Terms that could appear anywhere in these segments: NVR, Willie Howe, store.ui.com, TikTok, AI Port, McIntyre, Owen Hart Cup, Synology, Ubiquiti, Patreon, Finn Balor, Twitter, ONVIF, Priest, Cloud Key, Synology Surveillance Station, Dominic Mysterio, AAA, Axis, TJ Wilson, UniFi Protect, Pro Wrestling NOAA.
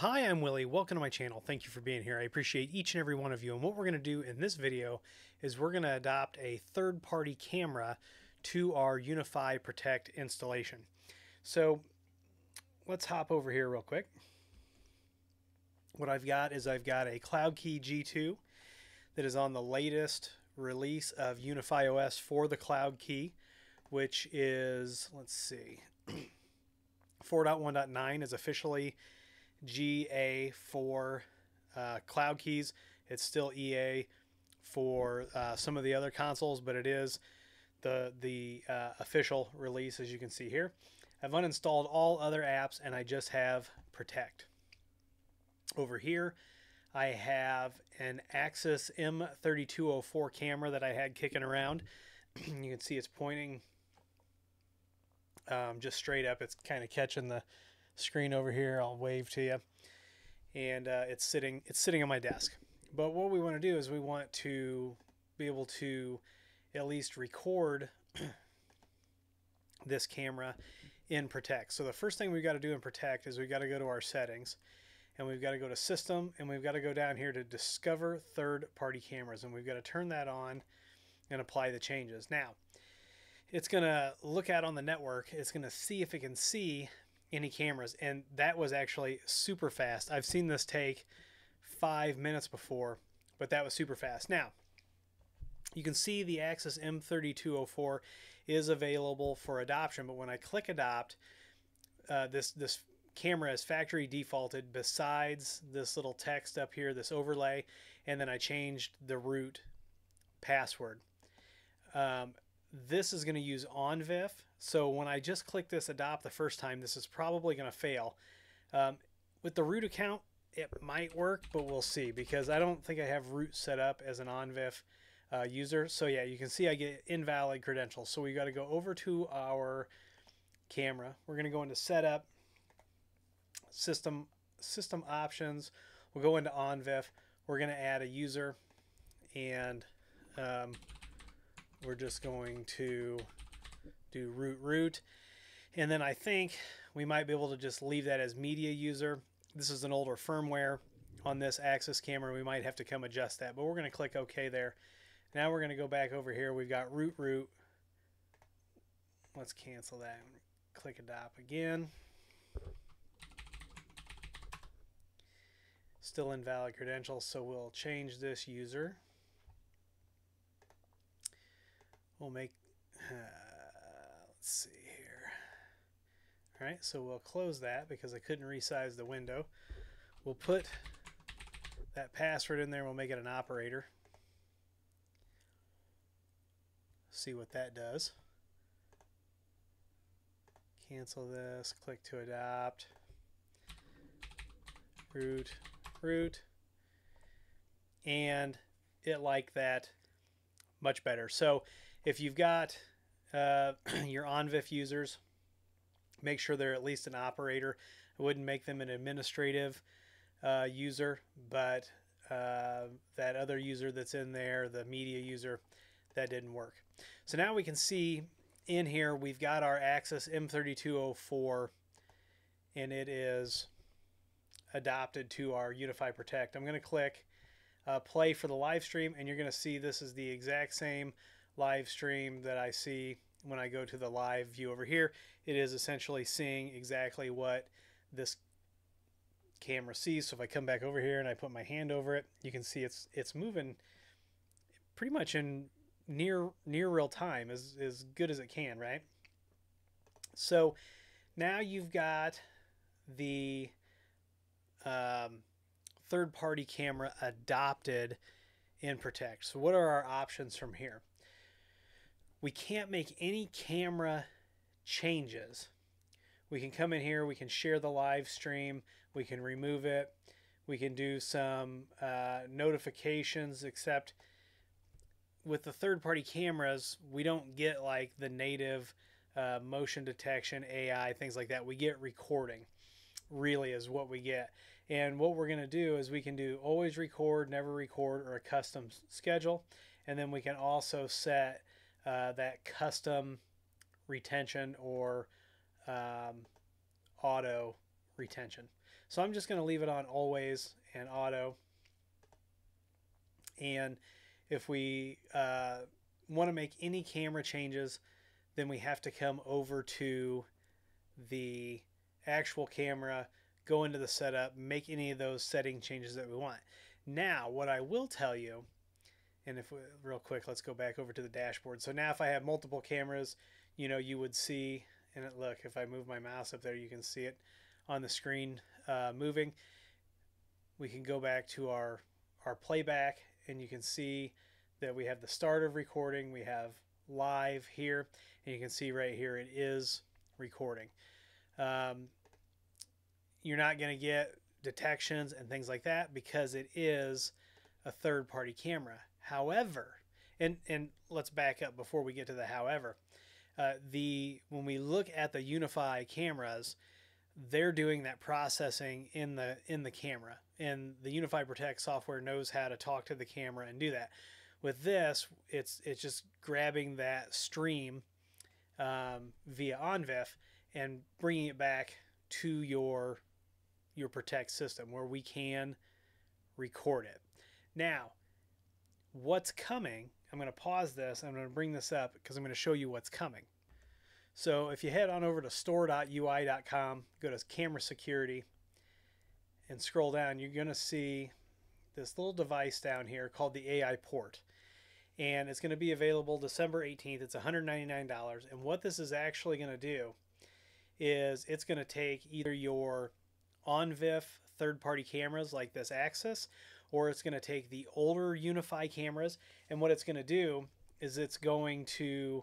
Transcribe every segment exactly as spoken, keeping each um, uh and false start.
Hi, I'm Willie. Welcome to my channel. Thank you for being here. I appreciate each and every one of you. And what we're going to do in this video is we're going to adopt a third-party camera to our UniFi Protect installation. So let's hop over here real quick. What I've got is I've got a Cloud Key G two that is on the latest release of UniFi O S for the Cloud Key, which is, let's see, four point one point nine is officially G A for uh, Cloud Keys. It's still E A for uh, some of the other consoles, but it is the the uh, official release, as you can see here. I've uninstalled all other apps and I just have Protect. Over here I have an Axis M thirty-two oh four camera that I had kicking around. You can see it's pointing um, just straight up. It's kind of catching the screen over here. I'll wave to you, and uh, it's sitting it's sitting on my desk. But what we want to do is we want to be able to at least record this camera in Protect. So the first thing we've got to do in Protect is we've got to go to our settings, and we've got to go to System, and we've got to go down here to Discover Third-Party Cameras, and we've got to turn that on and apply the changes. Now it's gonna look out on the network, it's gonna see if it can see any cameras, and that was actually super fast. I've seen this take five minutes before, but that was super fast. Now you can see the Axis M thirty-two oh four is available for adoption, but when I click adopt, uh, this this camera is factory defaulted besides this little text up here, this overlay, and then I changed the root password. Um, this is going to use O N V I F, so when I just click this adopt the first time, this is probably going to fail. Um, with the root account it might work, but we'll see, because I don't think I have root set up as an O N V I F uh, user. So yeah, you can see I get invalid credentials, so we got to go over to our camera. We're going to go into setup, system system options, we'll go into O N V I F, we're going to add a user, and um, we're just going to do root root. And then I think we might be able to just leave that as media user. This is an older firmware on this Axis camera. We might have to come adjust that, but we're going to click OK there. Now we're going to go back over here. We've got root root. Let's cancel that and click adopt again. Still invalid credentials, so we'll change this user. We'll make, uh, let's see here. All right, so we'll close that because I couldn't resize the window. We'll put that password in there. We'll make it an operator. See what that does. Cancel this, click to adopt. Root, root. And it liked that much better. So if you've got uh, your O N V I F users, make sure they're at least an operator. I wouldn't make them an administrative uh, user, but uh, that other user that's in there, the media user, that didn't work. So now we can see in here we've got our Axis M thirty-two oh four, and it is adopted to our UniFi Protect. I'm going to click uh, play for the live stream, and you're going to see this is the exact same live stream that I see when I go to the live view over here. It is essentially seeing exactly what this camera sees. So if I come back over here and I put my hand over it, you can see it's it's moving pretty much in near near real time, as as good as it can, right? So now you've got the um, third-party camera adopted in Protect. So what are our options from here? We can't make any camera changes. We can come in here, we can share the live stream, we can remove it, we can do some uh, notifications, except with the third-party cameras, we don't get like the native uh, motion detection, A I, things like that. We get recording, really, is what we get. And what we're going to do is we can do always record, never record, or a custom schedule. And then we can also set Uh, that custom retention or um, auto retention. So I'm just going to leave it on always and auto. And if we uh, want to make any camera changes, then we have to come over to the actual camera, go into the setup, make any of those setting changes that we want. Now, what I will tell you, and if we, real quick, let's go back over to the dashboard. So now if I have multiple cameras, you know, you would see, and it, look, if I move my mouse up there, you can see it on the screen uh, moving. We can go back to our, our playback, and you can see that we have the start of recording, we have live here, and you can see right here it is recording. Um, you're not going to get detections and things like that because it is a third-party camera. However, and and let's back up before we get to the however. Uh, the when we look at the UniFi cameras, they're doing that processing in the in the camera, and the UniFi Protect software knows how to talk to the camera and do that. With this, it's it's just grabbing that stream um, via ONVIF and bringing it back to your your Protect system where we can record it. Now, what's coming, I'm going to pause this, I'm going to bring this up because I'm going to show you what's coming. So if you head on over to store dot U I dot com, go to camera security and scroll down, you're going to see this little device down here called the A I Port, and it's going to be available December eighteenth. It's one hundred ninety-nine dollars, and what this is actually going to do is it's going to take either your ONVIF third-party cameras like this Axis, or it's going to take the older UniFi cameras, and what it's going to do is it's going to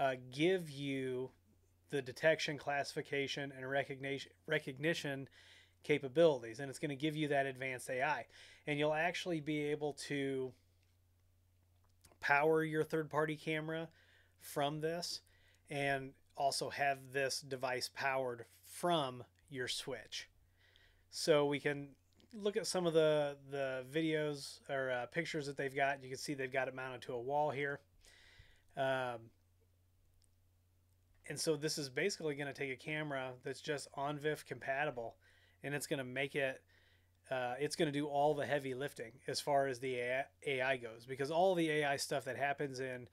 uh, give you the detection, classification, and recognition recognition capabilities, and it's going to give you that advanced A I, and you'll actually be able to power your third-party camera from this and also have this device powered from your switch. So we can look at some of the the videos or uh, pictures that they've got. You can see they've got it mounted to a wall here, um, and so this is basically going to take a camera that's just ONVIF compatible, and it's going to make it uh, it's going to do all the heavy lifting as far as the A I goes, because all the A I stuff that happens in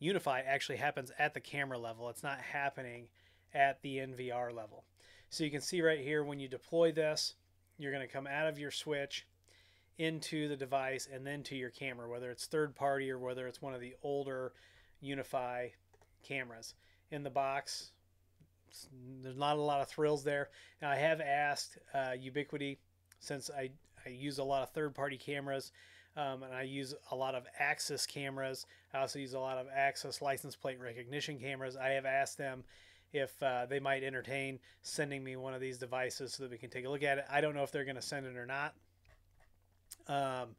UniFi actually happens at the camera level. It's not happening at the N V R level. So you can see right here, when you deploy this, you're going to come out of your switch into the device and then to your camera, whether it's third party or whether it's one of the older UniFi cameras. In the box, there's not a lot of thrills there. Now I have asked uh, Ubiquiti, since I, I use a lot of third party cameras, um, and I use a lot of Axis cameras, I also use a lot of Axis license plate recognition cameras, I have asked them if uh, they might entertain sending me one of these devices so that we can take a look at it. I don't know if they're going to send it or not. Um,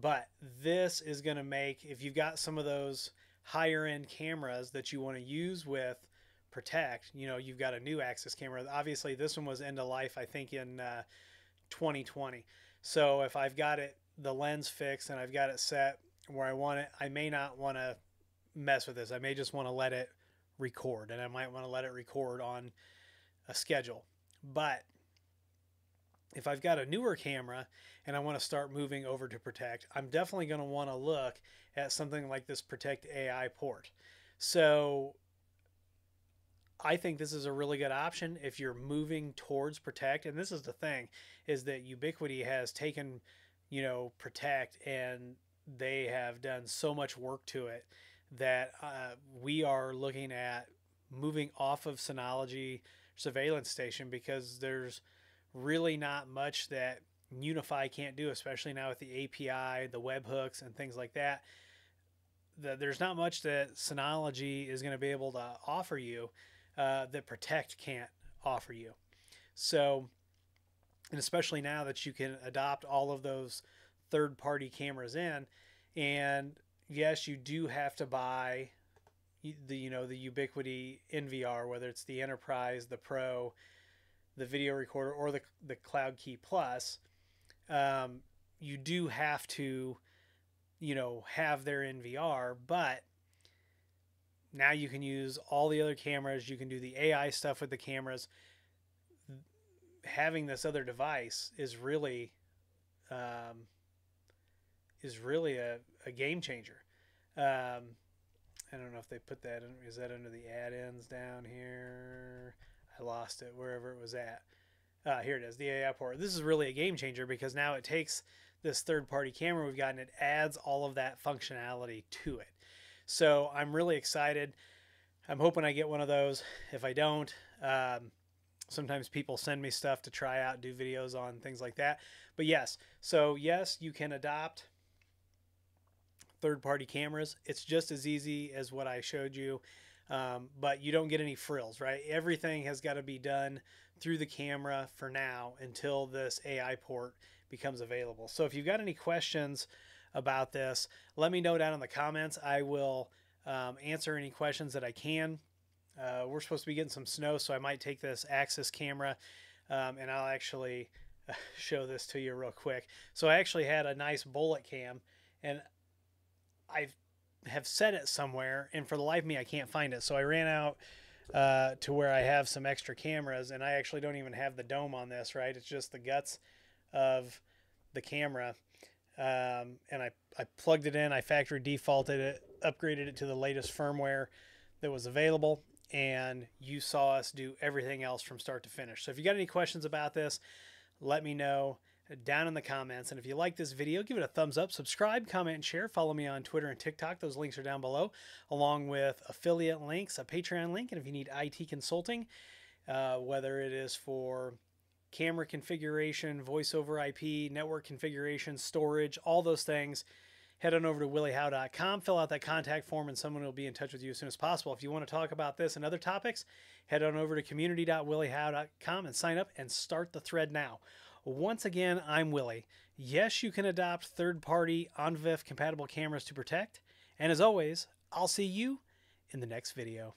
but this is going to make, if you've got some of those higher end cameras that you want to use with Protect, you know, you've got a new Axis camera. Obviously this one was end of life, I think in uh, twenty twenty. So if I've got it, the lens fixed, and I've got it set where I want it, I may not want to mess with this. I may just want to let it record, and I might want to let it record on a schedule. But if I've got a newer camera and I want to start moving over to Protect, I'm definitely going to want to look at something like this Protect A I Port. So I think this is a really good option if you're moving towards Protect. And this is the thing, is that Ubiquiti has taken, you know, Protect, and they have done so much work to it that uh, we are looking at moving off of Synology Surveillance Station, because there's really not much that UniFi can't do, especially now with the A P I, the webhooks, and things like that. The, there's not much that Synology is going to be able to offer you uh, that Protect can't offer you. So, and especially now that you can adopt all of those third-party cameras in, and yes, you do have to buy the, you know, the Ubiquiti N V R, whether it's the Enterprise, the Pro, the video recorder, or the, the Cloud Key Plus. Um, you do have to, you know, have their N V R, but now you can use all the other cameras. You can do the A I stuff with the cameras. having this other device is really um, is really a, a game changer. Um, I don't know if they put that in. Is that under the add-ins down here? I lost it wherever it was at. Uh, here it is, the A I port. This is really a game changer because now it takes this third-party camera we've gotten, it adds all of that functionality to it. So I'm really excited. I'm hoping I get one of those. If I don't, um, sometimes people send me stuff to try out, do videos on, things like that. But yes, so yes, you can adopt third-party cameras. It's just as easy as what I showed you, um, but you don't get any frills, right? Everything has got to be done through the camera for now until this A I port becomes available. So if you've got any questions about this, let me know down in the comments. I will um, answer any questions that I can. Uh, we're supposed to be getting some snow, so I might take this Axis camera um, and I'll actually show this to you real quick. So I actually had a nice bullet cam, and I have set it somewhere, and for the life of me, I can't find it. So I ran out uh, to where I have some extra cameras, and I actually don't even have the dome on this, right? It's just the guts of the camera. Um, and I, I plugged it in, I factory defaulted it, upgraded it to the latest firmware that was available, and you saw us do everything else from start to finish. So if you got any questions about this, let me know down in the comments. And if you like this video, give it a thumbs up, subscribe, comment, and share. Follow me on Twitter and TikTok. Those links are down below, along with affiliate links, a Patreon link. And if you need I T consulting, uh, whether it is for camera configuration, voice over I P, network configuration, storage, all those things, head on over to Willie Howe dot com, fill out that contact form, and someone will be in touch with you as soon as possible. If you want to talk about this and other topics, head on over to community dot willie howe dot com and sign up and start the thread now. Once again, I'm Willie. Yes, you can adopt third-party O N V I F compatible cameras to protect. And as always, I'll see you in the next video.